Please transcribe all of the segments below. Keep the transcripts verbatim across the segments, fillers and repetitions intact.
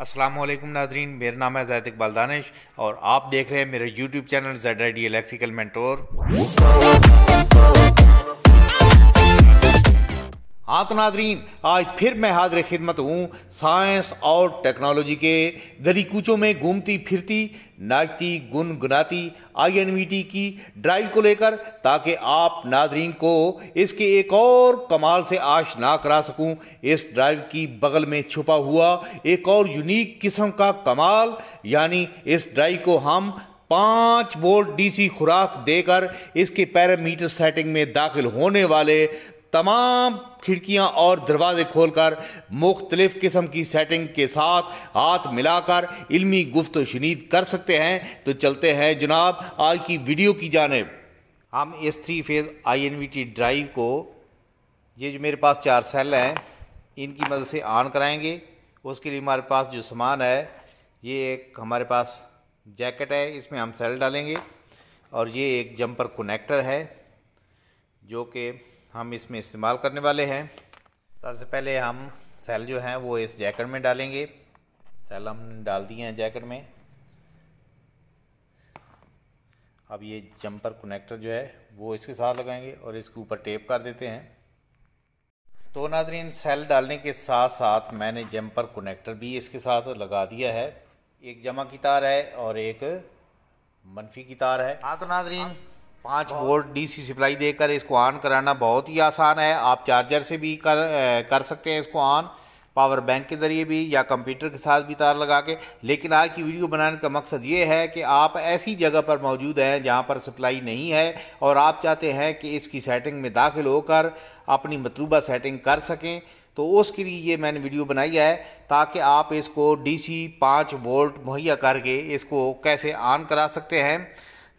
अस्सलामुअलैकुम नाज़रीन, मेरा नाम है ज़ाहिद इकबाल दानिश और आप देख रहे हैं मेरा YouTube channel Z I D electrical mentor. हाँ तो नाज़रीन, आज फिर मैं हाज़िर खिदमत हूँ साइंस और टेक्नोलॉजी के गली कूचों में घूमती फिरती नाचती गुनगुनाती आई एन वी टी की ड्राइव को लेकर, ताकि आप नाज़रीन को इसके एक और कमाल से आशना करा सकूं। इस ड्राइव की बगल में छुपा हुआ एक और यूनिक किस्म का कमाल, यानी इस ड्राइव को हम पाँच वोल्ट डी सी खुराक देकर इसके पैरामीटर सेटिंग में दाखिल होने वाले तमाम खिड़कियां और दरवाज़े खोलकर मुख्तलिफ़ किस्म की सेटिंग के साथ हाथ मिलाकर इल्मी गुफ्त शनीद कर सकते हैं। तो चलते हैं जनाब आज की वीडियो की जानिब। हम इस three phase I N V T drive को, ये जो मेरे पास चार सेल हैं, इनकी मदद से ऑन कराएंगे। उसके लिए हमारे पास जो सामान है, ये एक हमारे पास जैकेट है, इसमें हम सेल डालेंगे, और ये एक जम्पर कनेक्टर है जो कि हम इसमें इस्तेमाल करने वाले हैं। सबसे पहले हम सेल जो हैं वो इस जैकेट में डालेंगे। सेल हम डाल दिए हैं जैकेट में। अब ये जम्पर कनेक्टर जो है वो इसके साथ लगाएंगे और इसके ऊपर टेप कर देते हैं। तो नाज़रीन, सेल डालने के साथ साथ मैंने जम्पर कनेक्टर भी इसके साथ लगा दिया है। एक जमा की तार है और एक मनफी की तार है। हाँ तो नाज़रीन, पाँच वोल्ट डी सी सप्लाई देकर इसको ऑन कराना बहुत ही आसान है। आप चार्जर से भी कर कर सकते हैं इसको ऑन, पावर बैंक के ज़रिए भी, या कंप्यूटर के साथ भी तार लगा के। लेकिन आज की वीडियो बनाने का मकसद ये है कि आप ऐसी जगह पर मौजूद हैं जहां पर सप्लाई नहीं है और आप चाहते हैं कि इसकी सेटिंग में दाखिल होकर अपनी मतलूबा सेटिंग कर सकें, तो उसके लिए ये मैंने वीडियो बनाई है ताकि आप इसको डी सी पाँच वोल्ट मुहैया करके इसको कैसे ऑन करा सकते हैं।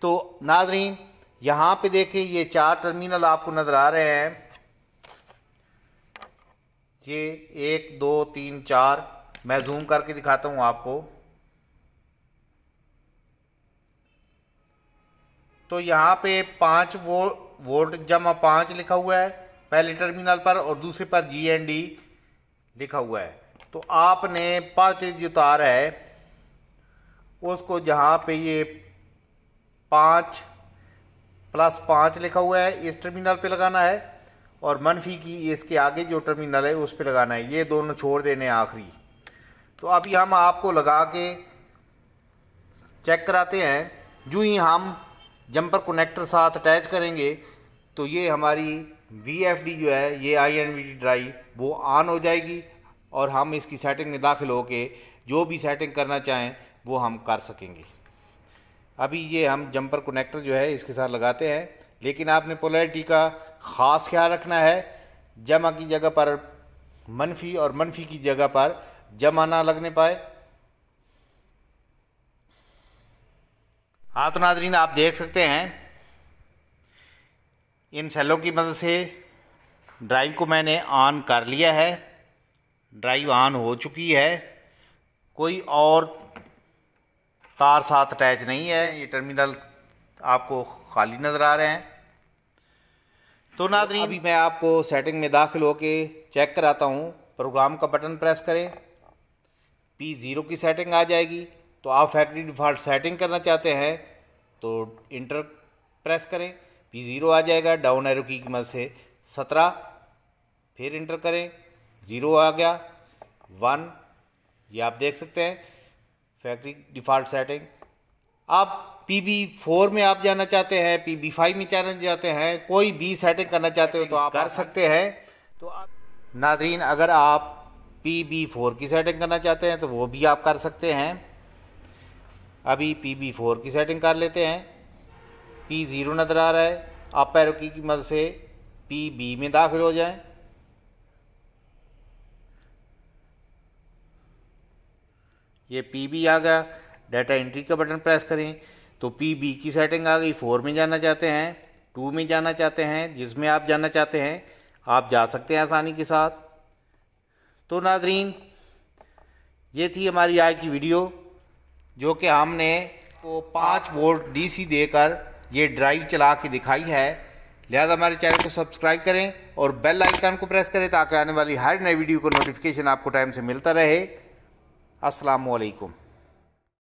तो नाजरीन, यहाँ पे देखें, ये चार टर्मिनल आपको नज़र आ रहे हैं, ये एक दो तीन चार। मैं जूम करके दिखाता हूँ आपको। तो यहाँ पे पाँच वो वोल्ट जमा पाँच लिखा हुआ है पहले टर्मिनल पर और दूसरे पर जी एन डी लिखा हुआ है। तो आपने पाँच जो तार है उसको, जहाँ पे ये पाँच प्लस पाँच लिखा हुआ है, इस टर्मिनल पे लगाना है, और मनफी की इसके आगे जो टर्मिनल है उस पे लगाना है। ये दोनों छोड़ देने आखिरी। तो अभी हम आपको लगा के चेक कराते हैं। जो ही हम जम्पर कनेक्टर साथ अटैच करेंगे तो ये हमारी वी एफ डी जो है, ये I N V T drive, वो ऑन हो जाएगी और हम इसकी सेटिंग में दाखिल होके जो भी सेटिंग करना चाहें वो हम कर सकेंगे। अभी ये हम जम्पर कनेक्टर जो है इसके साथ लगाते हैं, लेकिन आपने पोलैरिटी का ख़ास ख्याल रखना है। जमा की जगह पर मनफी और मनफी की जगह पर जमा ना लगने पाए। हाँ तो नाज़रीन, आप देख सकते हैं इन सेलों की मदद से ड्राइव को मैंने ऑन कर लिया है। ड्राइव ऑन हो चुकी है, कोई और तार साथ अटैच नहीं है, ये टर्मिनल आपको खाली नज़र आ रहे हैं। तो नाज़रीन, अभी मैं आपको सेटिंग में दाखिल होके चेक कराता हूँ। प्रोग्राम का बटन प्रेस करें, पी ज़ीरो की सेटिंग आ जाएगी। तो आप फैक्ट्री डिफ़ॉल्ट सेटिंग करना चाहते हैं तो इंटर प्रेस करें, पी ज़ीरो आ जाएगा। डाउन एरो की मदद से सत्रह, फिर इंटर करें, ज़ीरो आ गया, वन। ये आप देख सकते हैं फैक्ट्री डिफ़ॉल्ट सेटिंग। आप पी बी फोर में आप जाना चाहते हैं, पी बी फाइव में जाना चाहते हैं, कोई भी सेटिंग करना चाहते हो तो आप कर सकते हैं। तो आप नाज़रीन, अगर आप पी बी फोर की सेटिंग करना चाहते हैं तो वो भी आप कर सकते हैं। अभी पी बी फोर की सेटिंग कर लेते हैं। पी ज़ीरो नज़र आ रहा है, आप पैरों की मदद से पी बी में दाखिल हो जाएँ। ये पी बी आ गया। डाटा एंट्री का बटन प्रेस करें तो पी बी की सेटिंग आ गई। फोर में जाना चाहते हैं, टू में जाना चाहते हैं, जिसमें आप जाना चाहते हैं आप जा सकते हैं आसानी के साथ। तो नाज़रीन, ये थी हमारी आज की वीडियो, जो कि हमने को पाँच वोल्ट डी सी देकर ये ड्राइव चला के दिखाई है। लिहाजा हमारे चैनल को सब्सक्राइब करें और बेल आइकन को प्रेस करें ताकि आने वाली हर नई वीडियो को नोटिफिकेशन आपको टाइम से मिलता रहे। अस्सलामु अलैकुम।